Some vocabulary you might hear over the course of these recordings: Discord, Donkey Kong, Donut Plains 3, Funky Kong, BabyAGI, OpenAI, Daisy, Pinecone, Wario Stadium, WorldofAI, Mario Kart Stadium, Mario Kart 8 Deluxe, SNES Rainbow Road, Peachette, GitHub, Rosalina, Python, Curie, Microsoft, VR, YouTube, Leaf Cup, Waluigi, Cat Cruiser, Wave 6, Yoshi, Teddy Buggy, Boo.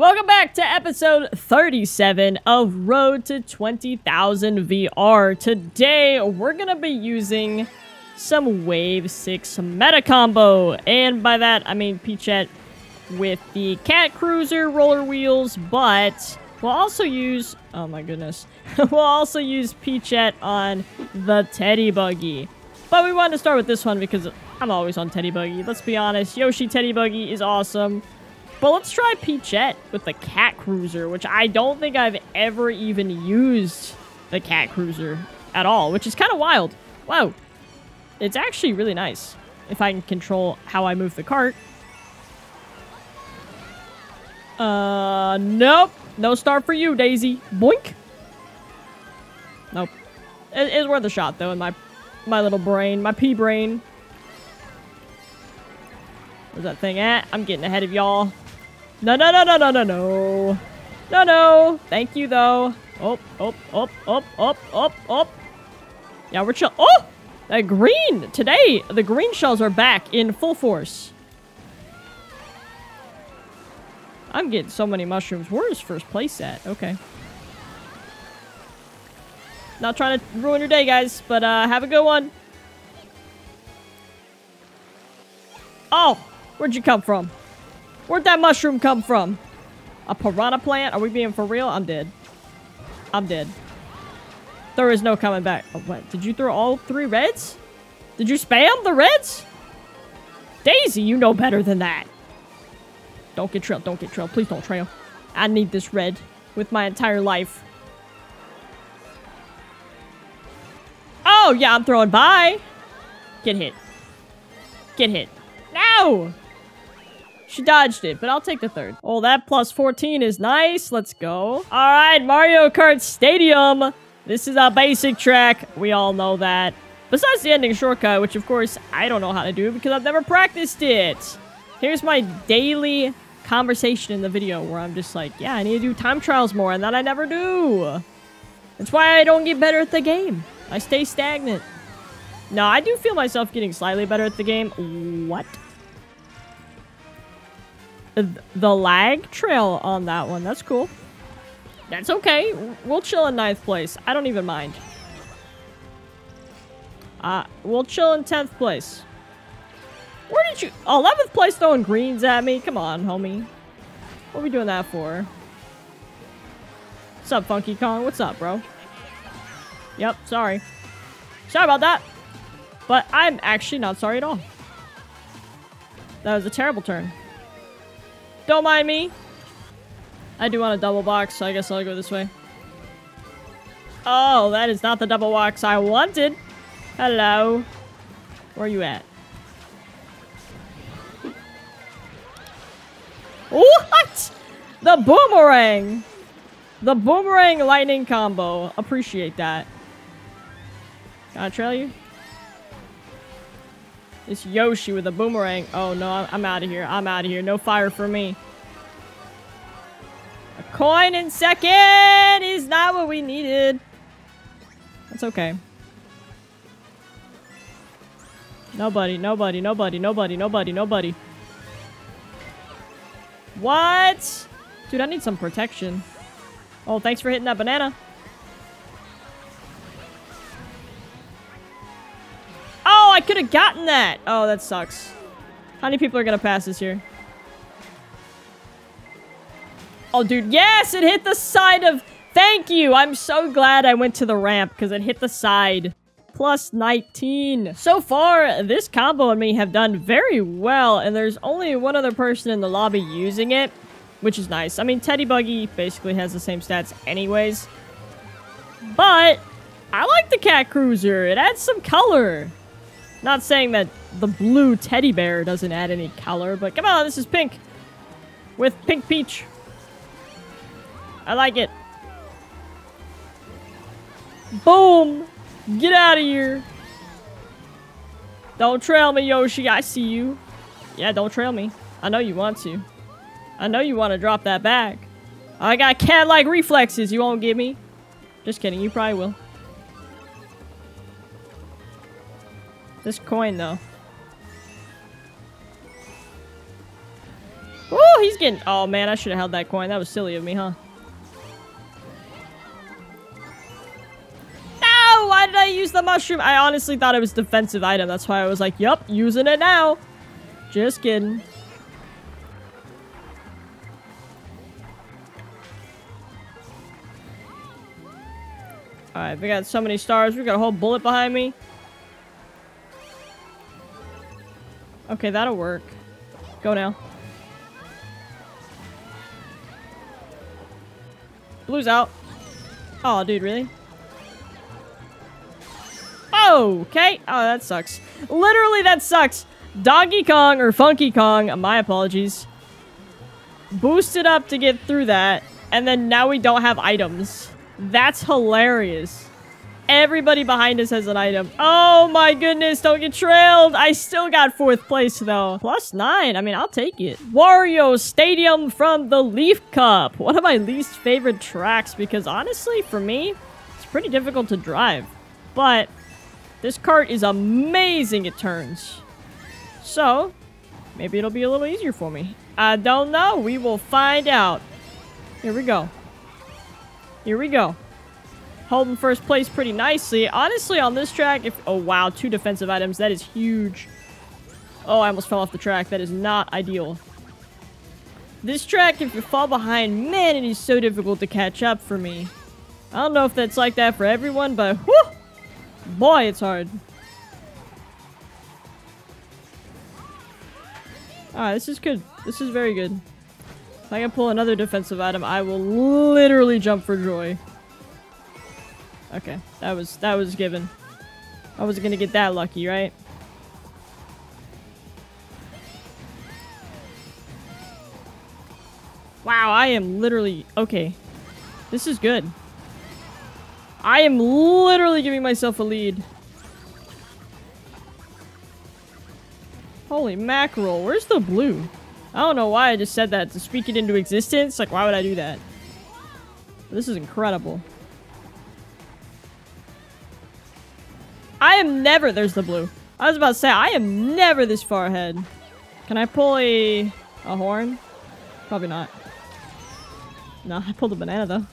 Welcome back to episode 37 of Road to 20,000 VR. Today, we're going to be using some Wave 6 meta combo. And by that, I mean Peachette with the Cat Cruiser roller wheels, but we'll also use... oh my goodness. We'll also use Peachette on the Teddy Buggy. But we wanted to start with this one because I'm always on Teddy Buggy. Let's be honest, Yoshi Teddy Buggy is awesome. But let's try Peachette with the Cat Cruiser, which I don't think I've ever even used the Cat Cruiser at all, which is kind of wild. Wow. It's actually really nice if I can control how I move the cart. Nope. No star for you, Daisy. Boink. Nope. It's worth a shot, though, in my little brain, my pea brain. Where's that thing at? I'm getting ahead of y'all. No, no, no, no, no, no, no. No, no. Thank you, though. Oh, oh, oh, oh, oh, oh, oh. Yeah, we're chill. Oh! That green! Today, the green shells are back in full force. I'm getting so many mushrooms. Where is first place at? Okay. Not trying to ruin your day, guys, but have a good one. Oh! Where'd you come from? Where'd that mushroom come from? A piranha plant? Are we being for real? I'm dead. I'm dead. There is no coming back. Oh, what? Did you throw all three reds? Did you spam the reds? Daisy, you know better than that. Don't get trailed. Don't get trailed. Please don't trail. I need this red with my entire life. Oh, yeah, I'm throwing by. Get hit. Get hit. No! She dodged it, but I'll take the third. Oh, that plus 14 is nice. Let's go. All right, Mario Kart Stadium. This is our basic track. We all know that. Besides the ending shortcut, which, of course, I don't know how to do because I've never practiced it. Here's my daily conversation in the video where I'm just like, yeah, I need to do time trials more, and that I never do. That's why I don't get better at the game. I stay stagnant. No, I do feel myself getting slightly better at the game. What? The lag trail on that one. That's cool. That's okay. We'll chill in 9th place. I don't even mind. We'll chill in 10th place. Where did you... 11th place throwing greens at me? Come on, homie. What are we doing that for? What's up, Funky Kong? What's up, bro? Yep, sorry. Sorry about that. But I'm actually not sorry at all. That was a terrible turn. Don't mind me. I do want a double box, so I guess I'll go this way. Oh, that is not the double box I wanted. Hello. Where are you at? What? The boomerang! The boomerang lightning combo. Appreciate that. Can I trail you? It's Yoshi with a boomerang. Oh no, I'm out of here. I'm out of here. No fire for me. A coin in second is not what we needed. That's okay. Nobody, nobody, nobody, nobody, nobody, nobody. What? Dude, I need some protection. Oh, thanks for hitting that banana. Oh, I could have gotten that. Oh, that sucks. How many people are going to pass this here? Oh, dude. Yes, it hit the side of... Thank you. I'm so glad I went to the ramp because it hit the side. Plus 19. So far, this combo and me have done very well, and there's only one other person in the lobby using it, which is nice. I mean, Teddy Buggy basically has the same stats anyways, but I like the Cat Cruiser. It adds some color. Not saying that the blue teddy bear doesn't add any color, but come on, this is pink with pink peach. I like it. Boom. Get out of here. Don't trail me, Yoshi. I see you. Yeah, don't trail me. I know you want to. I know you want to drop that bag. I got cat-like reflexes. You won't get me. Just kidding. You probably will. This coin, though. Oh, he's getting... Oh, man, I should have held that coin. That was silly of me, huh? No! Why did I use the mushroom? I honestly thought it was a defensive item. That's why I was like, yup, using it now. Just kidding. Alright, we got so many stars. We got a whole bullet behind me. Okay, that'll work. Go now. Blue's out. Oh, dude, really? Oh, okay. Oh, that sucks. Literally, that sucks. Donkey Kong, or Funky Kong, my apologies, boosted up to get through that, and then now we don't have items. That's hilarious. Everybody behind us has an item. Oh my goodness, don't get trailed. I still got 4th place though. +9, I mean, I'll take it. Wario Stadium from the Leaf Cup. One of my least favorite tracks because honestly, for me, it's pretty difficult to drive. But this kart is amazing at turns. So, maybe it'll be a little easier for me. I don't know. We will find out. Here we go. Here we go. Holding 1st place pretty nicely. Honestly, on this track, if... Oh, wow. 2 defensive items. That is huge. Oh, I almost fell off the track. That is not ideal. This track, if you fall behind, man, it is so difficult to catch up for me. I don't know if that's like that for everyone, but... Whew, boy, it's hard. Alright, this is good. This is very good. If I can pull another defensive item, I will literally jump for joy. Okay, that was given. I wasn't gonna get that lucky, right? Wow, I am literally... Okay. This is good. I am literally giving myself a lead. Holy mackerel, where's the blue? I don't know why I just said that, to speak it into existence. Like, why would I do that? This is incredible. I am never... There's the blue. I was about to say, I am never this far ahead. Can I pull a horn? Probably not. No, I pulled a banana, though.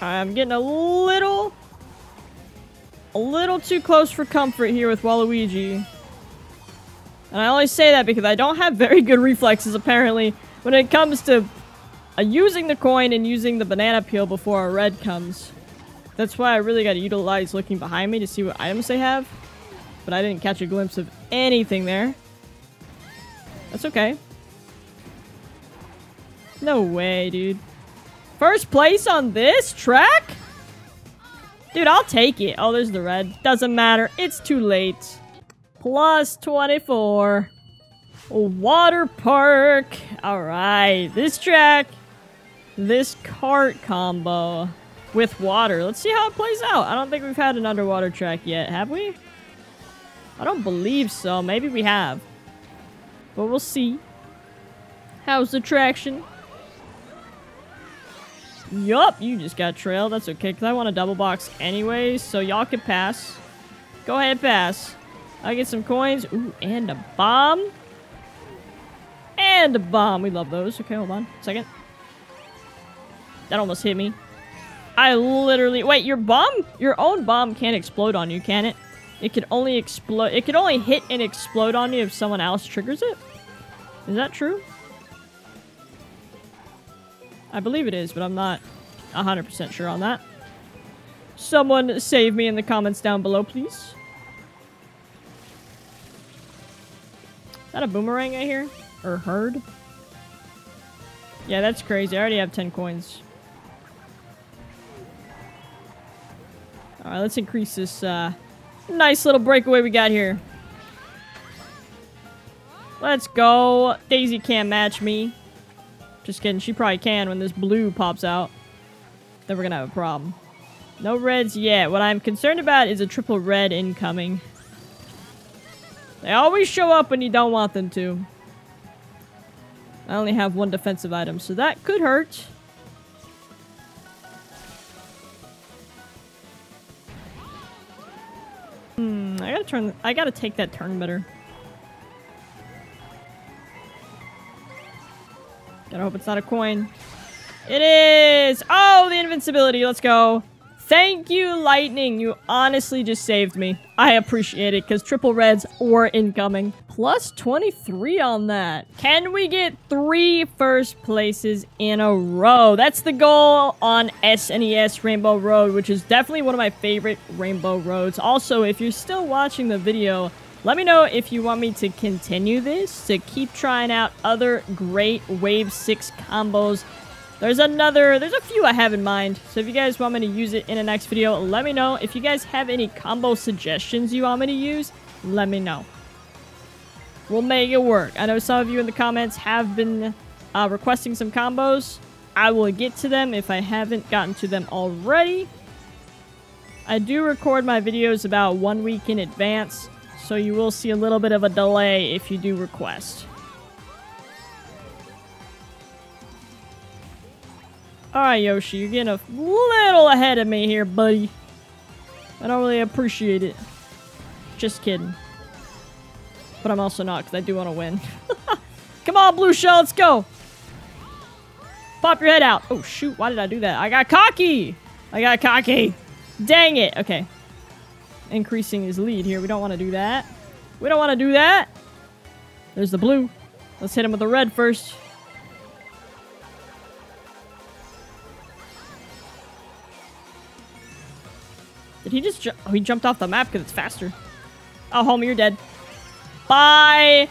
I'm getting a little too close for comfort here with Waluigi. And I only say that because I don't have very good reflexes, apparently, when it comes to using the coin and using the banana peel before a red comes. That's why I really gotta utilize looking behind me to see what items they have. But I didn't catch a glimpse of anything there. That's okay. No way, dude. 1st place on this track? Dude, I'll take it. Oh, there's the red. Doesn't matter. It's too late. +24. Water park. All right. This track. This kart combo with water. Let's see how it plays out. I don't think we've had an underwater track yet. Have we? I don't believe so. Maybe we have. But we'll see. How's the traction? Yup, you just got trailed. That's okay, because I want a double box anyways, so y'all can pass. Go ahead, pass. I get some coins. Ooh, and a bomb. And a bomb. We love those. Okay, hold on. 2nd. That almost hit me. I literally... Wait, your bomb? Your own bomb can't explode on you, can it? It can only explode... It can only hit and explode on you if someone else triggers it? Is that true? I believe it is, but I'm not 100% sure on that. Someone save me in the comments down below, please. Is that a boomerang I hear? Or herd? Yeah, that's crazy. I already have 10 coins. Alright, let's increase this nice little breakaway we got here. Let's go. Daisy can't match me. Just kidding, she probably can when this blue pops out. Then we're gonna have a problem. No reds yet. What I'm concerned about is a triple red incoming. They always show up when you don't want them to. I only have 1 defensive item, so that could hurt. I gotta take that turn better. Gotta hope it's not a coin. It is! Oh, the invincibility. Let's go. Thank you, Lightning. You honestly just saved me. I appreciate it, because triple reds were incoming. Plus 23 on that. Can we get 3 first places in a row? That's the goal on SNES Rainbow Road, which is definitely one of my favorite Rainbow Roads. Also, if you're still watching the video, let me know if you want me to continue this, to keep trying out other great Wave 6 combos. There's a few I have in mind, so if you guys want me to use it in the next video, let me know. If you guys have any combo suggestions you want me to use, let me know. We'll make it work. I know some of you in the comments have been requesting some combos. I will get to them if I haven't gotten to them already. I do record my videos about 1 week in advance, so you will see a little bit of a delay if you do request. Alright, Yoshi, you're getting a little ahead of me here, buddy. I don't really appreciate it. Just kidding. But I'm also not, because I do want to win. Come on, Blue Shell, let's go! Pop your head out. Oh, shoot, why did I do that? I got cocky! Dang it! Okay. Increasing his lead here. We don't want to do that. There's the blue. Let's hit him with the red first. He just he jumped off the map because it's faster. Oh, homie, you're dead. Bye!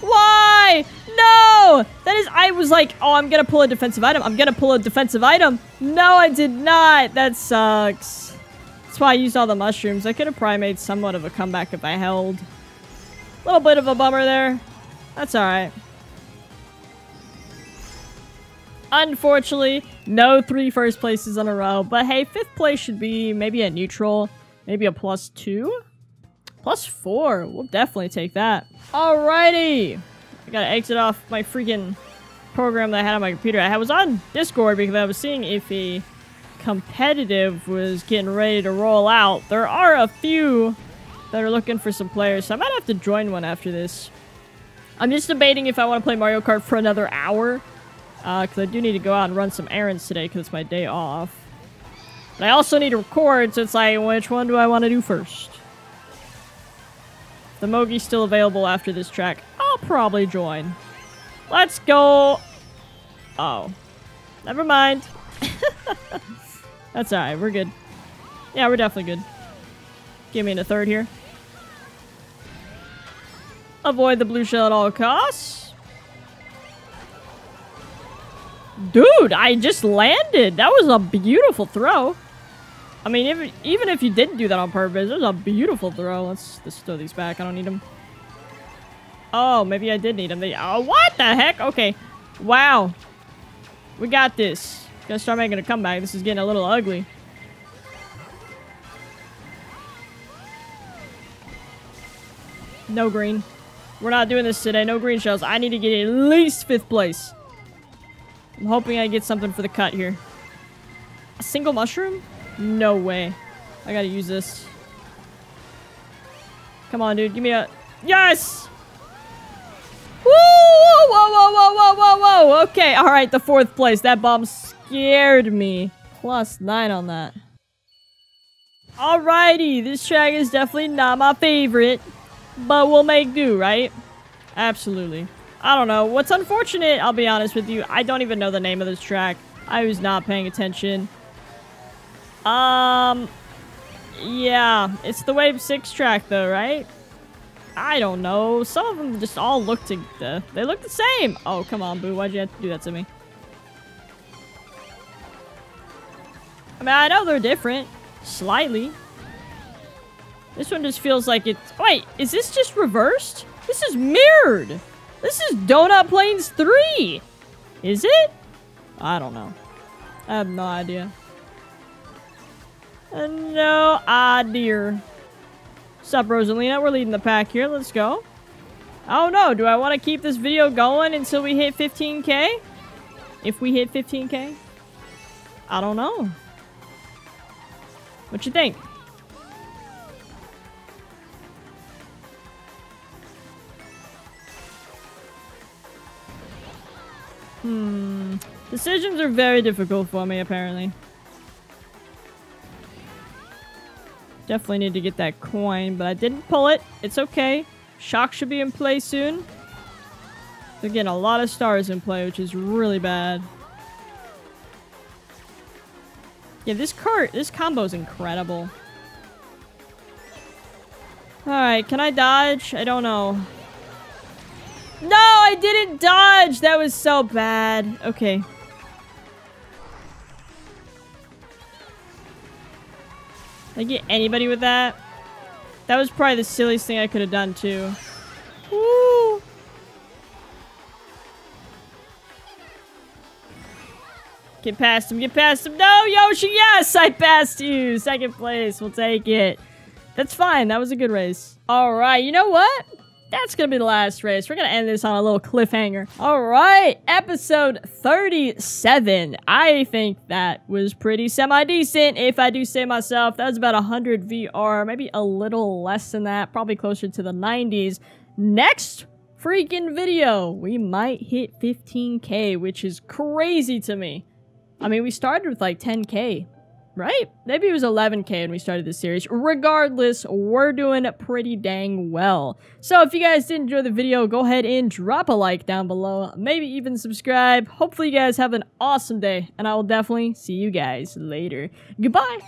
Why? No! That is, I was like, oh, I'm gonna pull a defensive item. No, I did not. That sucks. That's why I used all the mushrooms. I could have probably made somewhat of a comeback if I held. A little bit of a bummer there. That's alright. Unfortunately, no 3 first places in a row. But hey, 5th place should be maybe a neutral. Maybe a +2? +4. We'll definitely take that. Alrighty. I gotta exit off my freaking program that I had on my computer. I was on Discord because I was seeing if a competitive was getting ready to roll out. There are a few that are looking for some players, so I might have to join one after this. I'm just debating if I want to play Mario Kart for another hour. Because I do need to go out and run some errands today because it's my day off. But I also need to record, so it's like, which one do I want to do first? The Mogi's still available after this track. I'll probably join. Let's go! Oh. Never mind. That's alright, we're good. Yeah, we're definitely good. Get me in a third here. Avoid the blue shell at all costs. Dude, I just landed. That was a beautiful throw. I mean, even if you didn't do that on purpose, it was a beautiful throw. Let's throw these back. I don't need them. Oh, maybe I did need them. Oh, what the heck? Okay. Wow. We got this. Gonna start making a comeback. This is getting a little ugly. No green. We're not doing this today. No green shells. I need to get at least 5th place. I'm hoping I get something for the cut here. A single mushroom? No way. I gotta use this. Come on, dude. Give me a... Yes! Woo! Whoa, whoa, whoa, whoa, whoa, whoa, whoa! Okay, alright, the 4th place. That bomb scared me. +9 on that. Alrighty, this track is definitely not my favorite. But we'll make do, right? Absolutely. I don't know. What's unfortunate, I'll be honest with you, I don't even know the name of this track. I was not paying attention. Yeah, it's the Wave 6 track though, right? I don't know. Some of them just all look they look the same. Oh, come on, Boo. Why'd you have to do that to me? I mean, I know they're different. Slightly. This one just feels like it's... Wait, is this just reversed? This is mirrored! This is Donut Plains 3! Is it? I don't know. I have no idea. No idea. What's up, Rosalina? We're leading the pack here. Let's go. I don't know. Do I want to keep this video going until we hit 15K? If we hit 15K? I don't know. What you think? Decisions are very difficult for me, apparently. Definitely need to get that coin, but I didn't pull it. It's okay. Shock should be in play soon. They're getting a lot of stars in play, which is really bad. Yeah, this combo's incredible. Alright, can I dodge? I don't know. No, I didn't dodge! That was so bad. Okay. Did I get anybody with that? That was probably the silliest thing I could have done, too. Woo! Get past him, get past him. No, Yoshi, yes! I passed you! Second place, we'll take it. That's fine. That was a good race. All right. You know what? That's going to be the last race. We're going to end this on a little cliffhanger. All right. Episode 37. I think that was pretty semi-decent, if I do say myself. That was about 100 VR. Maybe a little less than that. Probably closer to the 90s. Next freaking video, we might hit 15K, which is crazy to me. I mean, we started with like 10K. Right? Maybe it was 11K when we started this series. Regardless, we're doing pretty dang well. So if you guys did enjoy the video, go ahead and drop a like down below. Maybe even subscribe. Hopefully you guys have an awesome day, and I will definitely see you guys later. Goodbye!